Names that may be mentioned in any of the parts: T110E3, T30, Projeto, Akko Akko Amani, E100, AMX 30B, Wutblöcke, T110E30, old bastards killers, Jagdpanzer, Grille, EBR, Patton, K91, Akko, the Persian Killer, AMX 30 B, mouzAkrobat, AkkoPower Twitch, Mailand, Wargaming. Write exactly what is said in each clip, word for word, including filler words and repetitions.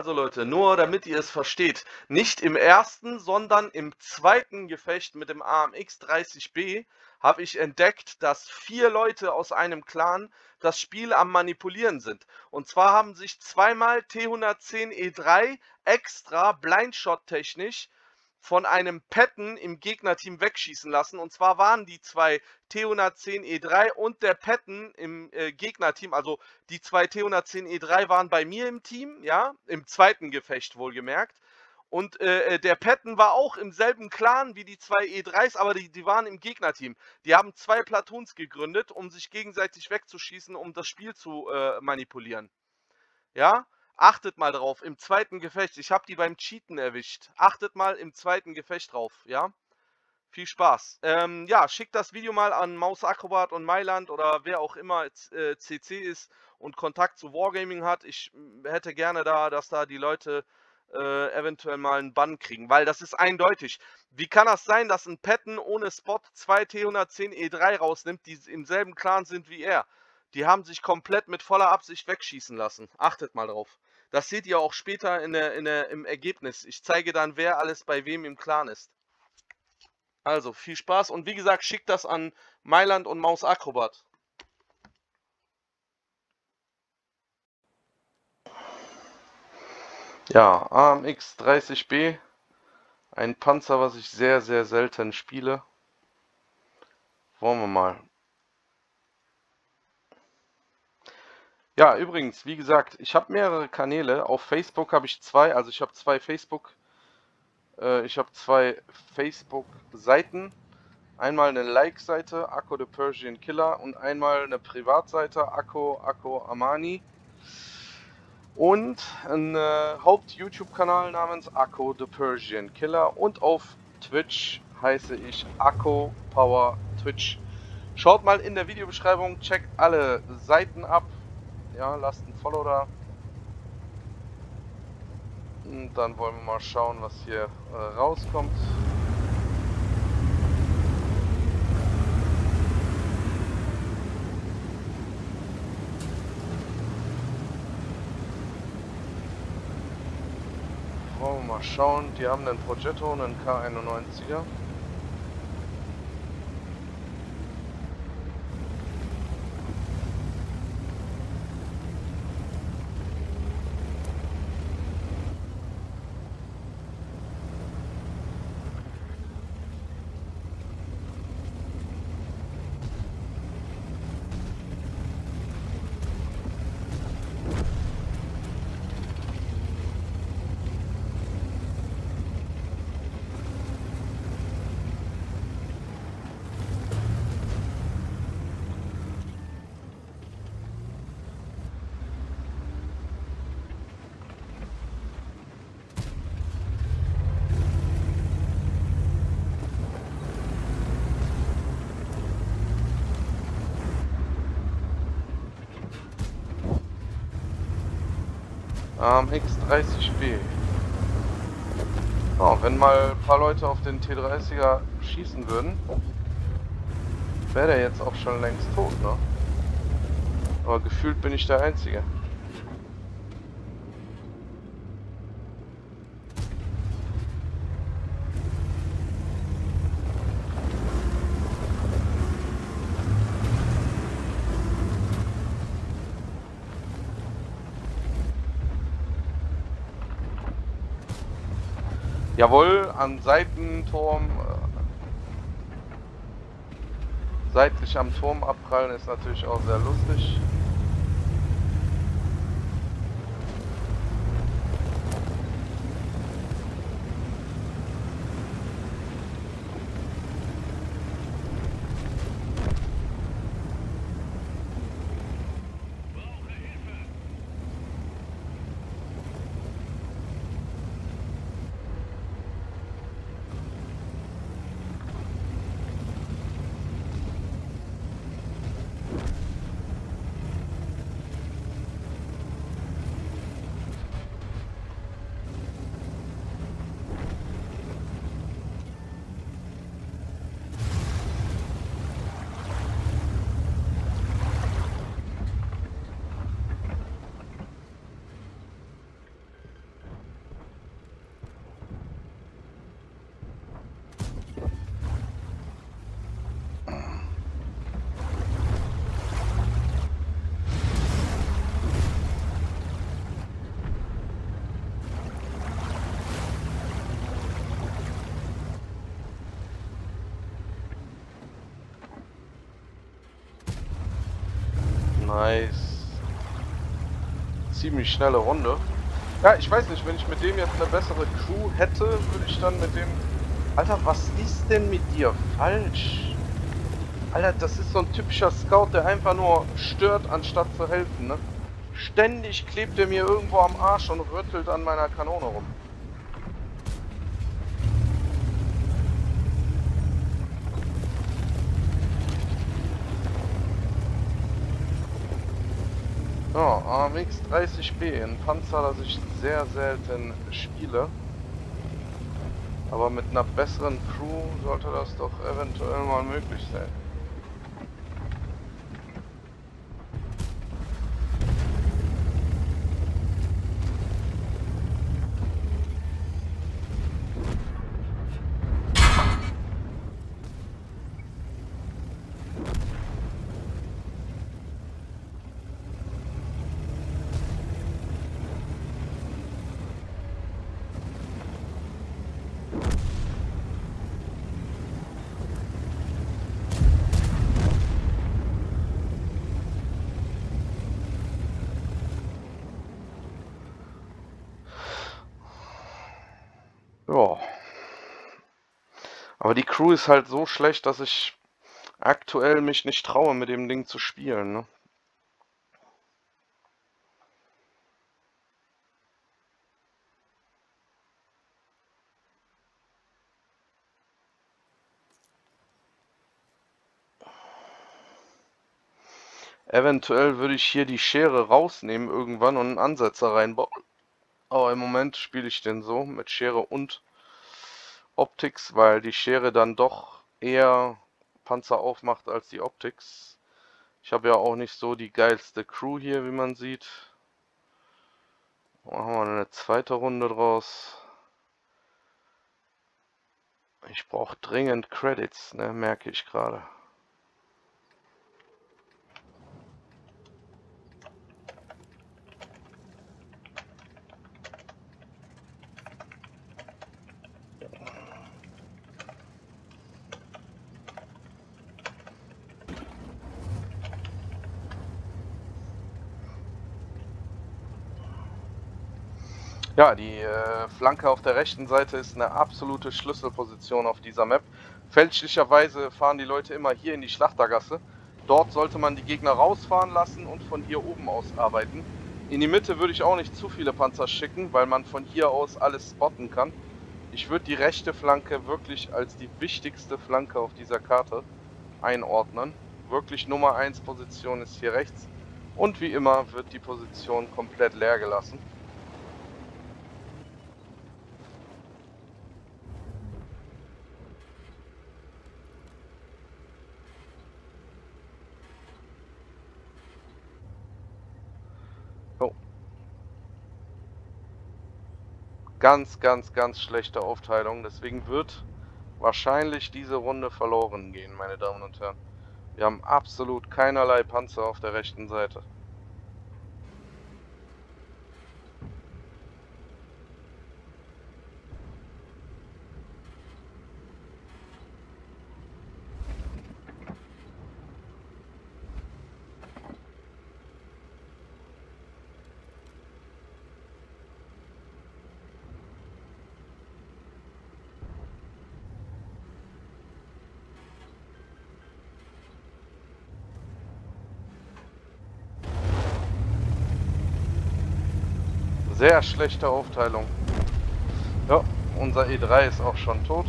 Also Leute, nur damit ihr es versteht, nicht im ersten, sondern im zweiten Gefecht mit dem A M X dreißig B habe ich entdeckt, dass vier Leute aus einem Clan das Spiel am Manipulieren sind. Und zwar haben sich zweimal T hundertzehn E drei extra Blindshot-technisch von einem Patton im Gegnerteam wegschießen lassen. Und zwar waren die zwei T hundertzehn E drei und der Patton im äh, Gegnerteam, also die zwei T hundertzehn E drei waren bei mir im Team, ja, im zweiten Gefecht wohlgemerkt. Und äh, der Patton war auch im selben Clan wie die zwei E dreis, aber die, die waren im Gegnerteam. Die haben zwei Platoons gegründet, um sich gegenseitig wegzuschießen, um das Spiel zu äh, manipulieren. Ja? Achtet mal drauf, im zweiten Gefecht. Ich habe die beim Cheaten erwischt. Achtet mal im zweiten Gefecht drauf, ja? Viel Spaß. Ähm, ja, schickt das Video mal an mouzAkrobat und Mailand oder wer auch immer äh, C C ist und Kontakt zu Wargaming hat. Ich hätte gerne da, dass da die Leute äh, eventuell mal einen Bann kriegen, weil das ist eindeutig. Wie kann das sein, dass ein Patton ohne Spot zwei T hundertzehn E drei rausnimmt, die im selben Clan sind wie er? Die haben sich komplett mit voller Absicht wegschießen lassen. Achtet mal drauf. Das seht ihr auch später in der, in der, im Ergebnis. Ich zeige dann, wer alles bei wem im Clan ist. Also, viel Spaß. Und wie gesagt, schickt das an Mailand und mouzAkrobat. Ja, A M X dreißig B. Ein Panzer, was ich sehr, sehr selten spiele. Wollen wir mal. Ja, übrigens, wie gesagt, ich habe mehrere Kanäle. Auf Facebook habe ich zwei, also ich habe zwei Facebook, äh, ich habe zwei Facebook-Seiten. Einmal eine Like-Seite, Akko, the Persian Killer, und einmal eine Privatseite, Akko Akko Amani. Und einen äh, Haupt-YouTube-Kanal namens Akko, the Persian Killer. Und auf Twitch heiße ich AkkoPower Twitch. Schaut mal in der Videobeschreibung, checkt alle Seiten ab. Ja, lasst ein Follow da. Und dann wollen wir mal schauen, was hier äh, rauskommt. Wollen wir mal schauen. Die haben einen Projeto und einen K einundneunziger. A M X dreißig B. Oh, wenn mal ein paar Leute auf den T dreißiger schießen würden, wäre der jetzt auch schon längst tot, ne? Aber gefühlt bin ich der Einzige. Jawohl, am Seitenturm, äh, seitlich am Turm abprallen ist natürlich auch sehr lustig. Nice. Ziemlich schnelle Runde. Ja, ich weiß nicht, wenn ich mit dem jetzt eine bessere Crew hätte, würde ich dann mit dem... Alter, was ist denn mit dir falsch? Alter, das ist so ein typischer Scout, der einfach nur stört, anstatt zu helfen, ne? Ständig klebt er mir irgendwo am Arsch und rüttelt an meiner Kanone rum. Ja, A M X dreißig B, ein Panzer, das ich sehr selten spiele. Aber mit einer besseren Crew sollte das doch eventuell mal möglich sein. Aber die Crew ist halt so schlecht, dass ich aktuell mich nicht traue, mit dem Ding zu spielen, ne? Eventuell würde ich hier die Schere rausnehmen irgendwann und einen Ansetzer reinbauen. Aber im Moment spiele ich den so, mit Schere und Optics, weil die Schere dann doch eher Panzer aufmacht als die Optics. Ich habe ja auch nicht so die geilste Crew hier, wie man sieht. Machen wir eine zweite Runde draus. Ich brauche dringend Credits, ne, merke ich gerade. Ja, die äh, Flanke auf der rechten Seite ist eine absolute Schlüsselposition auf dieser Map. Fälschlicherweise fahren die Leute immer hier in die Schlachtergasse. Dort sollte man die Gegner rausfahren lassen und von hier oben aus arbeiten. In die Mitte würde ich auch nicht zu viele Panzer schicken, weil man von hier aus alles spotten kann. Ich würde die rechte Flanke wirklich als die wichtigste Flanke auf dieser Karte einordnen. Wirklich Nummer eins Position ist hier rechts. Und wie immer wird die Position komplett leer gelassen. Ganz, ganz, ganz schlechte Aufteilung. Deswegen wird wahrscheinlich diese Runde verloren gehen, meine Damen und Herren. Wir haben absolut keinerlei Panzer auf der rechten Seite. Sehr schlechte Aufteilung. Ja, unser E drei ist auch schon tot.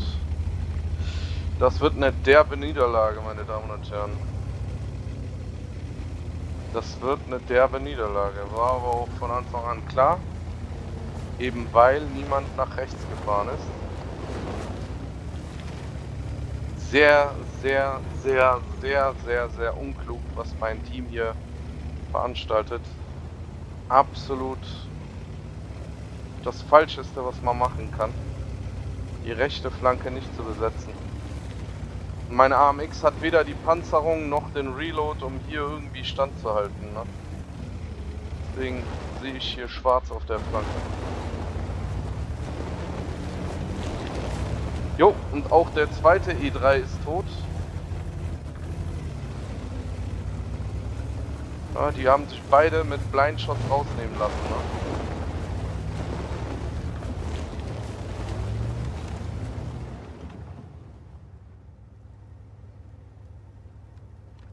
Das wird eine derbe Niederlage, meine Damen und Herren. Das wird eine derbe Niederlage. War aber auch von Anfang an klar. Eben weil niemand nach rechts gefahren ist. Sehr, sehr, sehr, sehr, sehr, sehr unklug, was mein Team hier veranstaltet. Absolut das Falscheste, was man machen kann, die rechte Flanke nicht zu besetzen. Meine A M X hat weder die Panzerung noch den Reload, um hier irgendwie standzuhalten, ne? Deswegen sehe ich hier schwarz auf der Flanke. Jo, und auch der zweite E drei ist tot. Ja, die haben sich beide mit Blindshot rausnehmen lassen. Ne?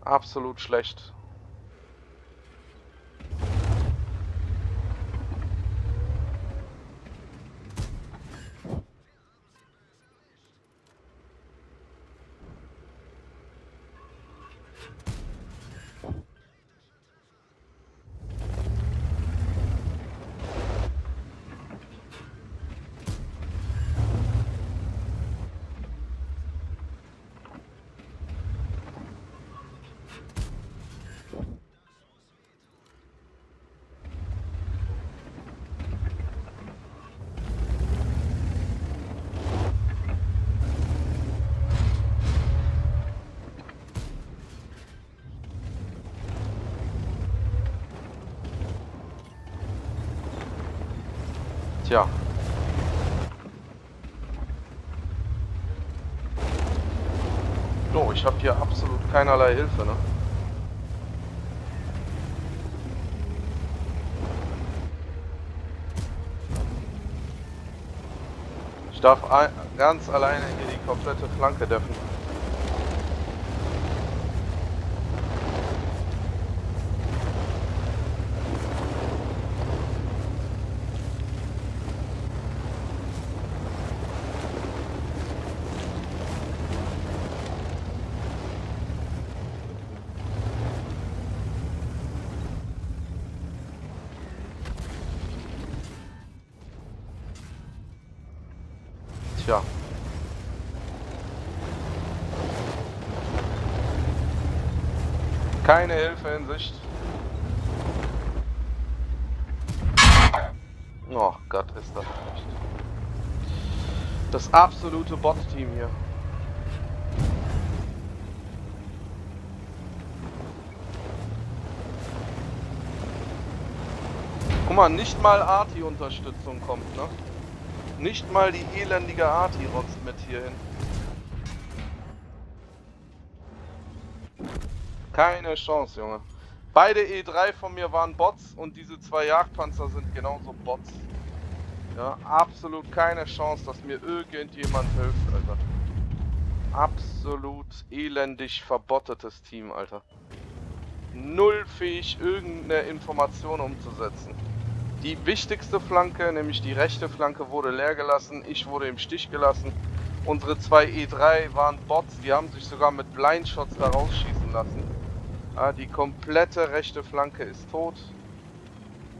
Absolut schlecht. Tja. So, ich habe hier absolut keinerlei Hilfe, ne? Ich darf ganz alleine hier die komplette Flanke deffen. Ja. Keine Hilfe in Sicht. Oh Gott, ist das echt. Das absolute Bot-Team hier. Guck mal, nicht mal Arti-Unterstützung kommt, ne? Nicht mal die elendige Arti rotzt mit hierhin. Keine Chance, Junge. Beide E drei von mir waren Bots und diese zwei Jagdpanzer sind genauso Bots. Ja, absolut keine Chance, dass mir irgendjemand hilft, Alter. Absolut elendig verbottetes Team, Alter. Null fähig, irgendeine Information umzusetzen. Die wichtigste Flanke, nämlich die rechte Flanke, wurde leer gelassen. Ich wurde im Stich gelassen. Unsere zwei E drei waren Bots. Die haben sich sogar mit Blindshots da rausschießen lassen. Ah, die komplette rechte Flanke ist tot.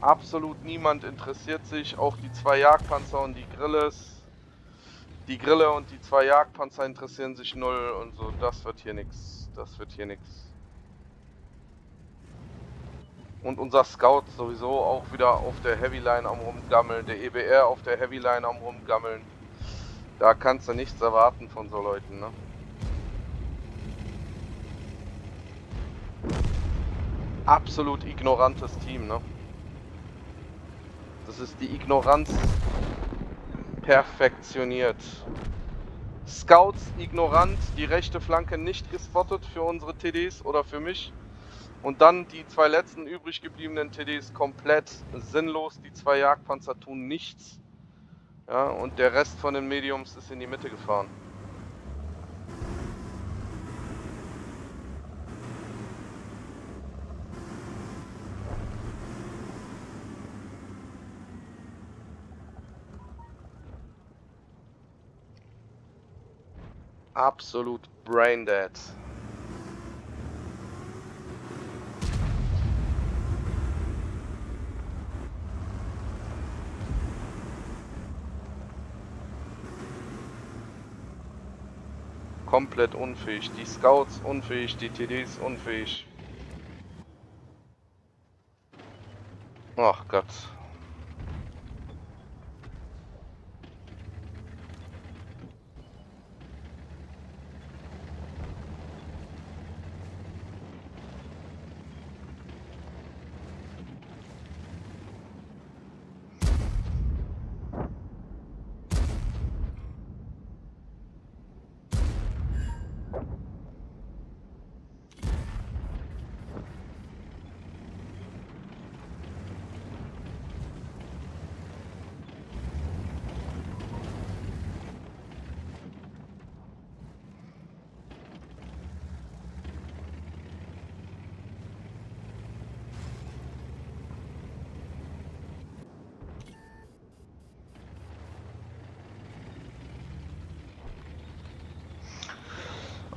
Absolut niemand interessiert sich. Auch die zwei Jagdpanzer und die Grilles. Die Grille und die zwei Jagdpanzer interessieren sich null. Und so, das wird hier nichts. Das wird hier nichts. Und unser Scout sowieso auch wieder auf der Heavyline am rumgammeln, der E B R auf der Heavyline am rumgammeln. Da kannst du nichts erwarten von so Leuten, ne? Absolut ignorantes Team, ne? Das ist die Ignoranz perfektioniert. Scouts ignorant, die rechte Flanke nicht gespottet für unsere T Ds oder für mich. Und dann die zwei letzten übrig gebliebenen T Ds komplett sinnlos. Die zwei Jagdpanzer tun nichts. Ja, und der Rest von den Mediums ist in die Mitte gefahren. Absolut braindead. Komplett unfähig, die Scouts unfähig, die T Ds unfähig. Ach Gott.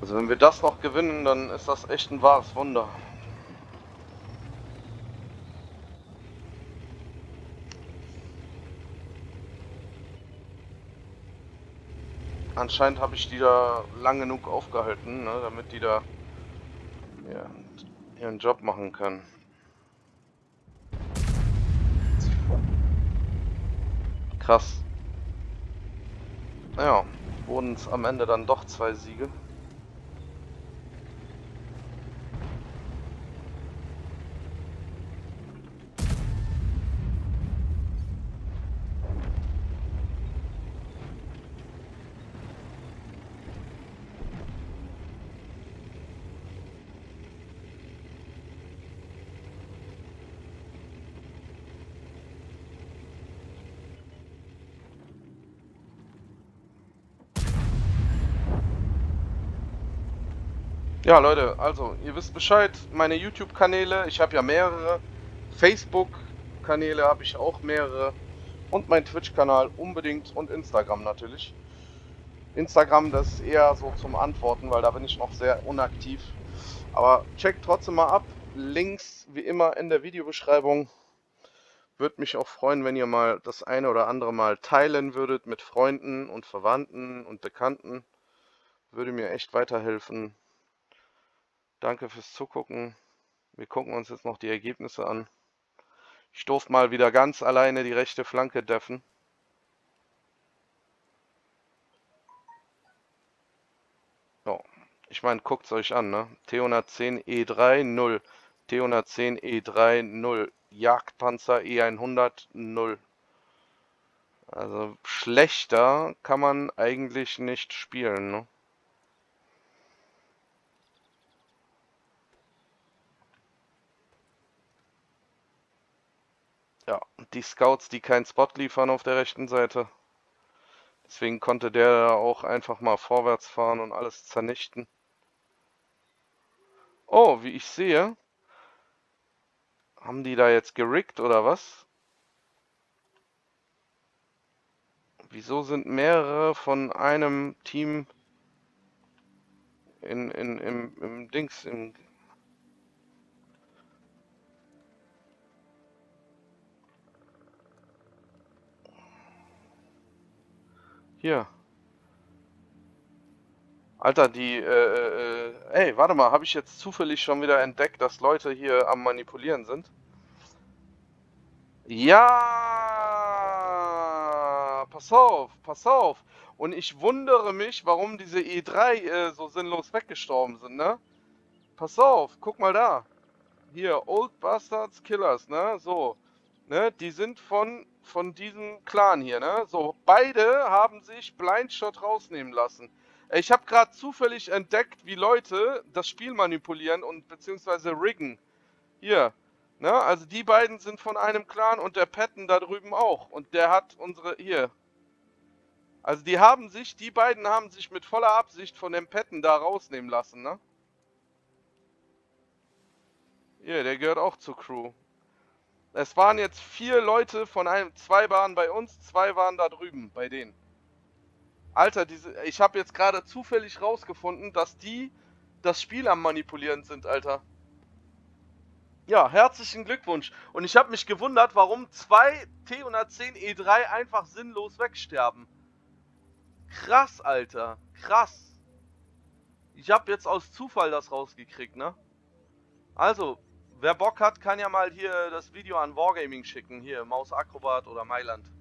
Also wenn wir das noch gewinnen, dann ist das echt ein wahres Wunder. Anscheinend habe ich die da lang genug aufgehalten, ne, damit die da ja, ihren Job machen können. Krass. Naja, wurden es am Ende dann doch zwei Siege. Ja Leute, also ihr wisst Bescheid, meine YouTube-Kanäle, ich habe ja mehrere, Facebook-Kanäle habe ich auch mehrere und mein Twitch-Kanal unbedingt und Instagram natürlich. Instagram, das ist eher so zum Antworten, weil da bin ich noch sehr unaktiv. Aber checkt trotzdem mal ab, Links wie immer in der Videobeschreibung. Würde mich auch freuen, wenn ihr mal das eine oder andere Mal teilen würdet mit Freunden und Verwandten und Bekannten. Würde mir echt weiterhelfen. Danke fürs Zugucken. Wir gucken uns jetzt noch die Ergebnisse an. Ich durfte mal wieder ganz alleine die rechte Flanke deffen. So. Ich meine, guckt es euch an, ne? T hundertzehn E drei null. T hundertzehn E drei null. Jagdpanzer E hundert null. Also schlechter kann man eigentlich nicht spielen, ne? Ja, die Scouts, die keinen Spot liefern auf der rechten Seite. Deswegen konnte der auch einfach mal vorwärts fahren und alles zernichten. Oh, wie ich sehe, haben die da jetzt gerickt oder was? Wieso sind mehrere von einem Team in, in, im, im Dings, im... Hier. Alter, die, äh, äh, ey, warte mal, habe ich jetzt zufällig schon wieder entdeckt, dass Leute hier am Manipulieren sind? Ja! Pass auf, pass auf! Und ich wundere mich, warum diese E drei äh, so sinnlos weggestorben sind, ne? Pass auf, guck mal da. Hier, Old Bastards Killers, ne? So. Ne? Die sind von... von diesem Clan hier, ne? So, beide haben sich Blindshot rausnehmen lassen. Ich habe gerade zufällig entdeckt, wie Leute das Spiel manipulieren und beziehungsweise riggen. Hier, ne? Also die beiden sind von einem Clan und der Patton da drüben auch. Und der hat unsere, hier. Also die haben sich, die beiden haben sich mit voller Absicht von dem Patton da rausnehmen lassen, ne? Hier, der gehört auch zur Crew. Es waren jetzt vier Leute von einem, zwei waren bei uns, zwei waren da drüben, bei denen. Alter, diese, ich habe jetzt gerade zufällig rausgefunden, dass die das Spiel am Manipulieren sind, Alter. Ja, herzlichen Glückwunsch. Und ich habe mich gewundert, warum zwei T hundertzehn E drei einfach sinnlos wegsterben. Krass, Alter, krass. Ich habe jetzt aus Zufall das rausgekriegt, ne? Also... wer Bock hat, kann ja mal hier das Video an Wargaming schicken, hier mouzAkrobat oder Mailand.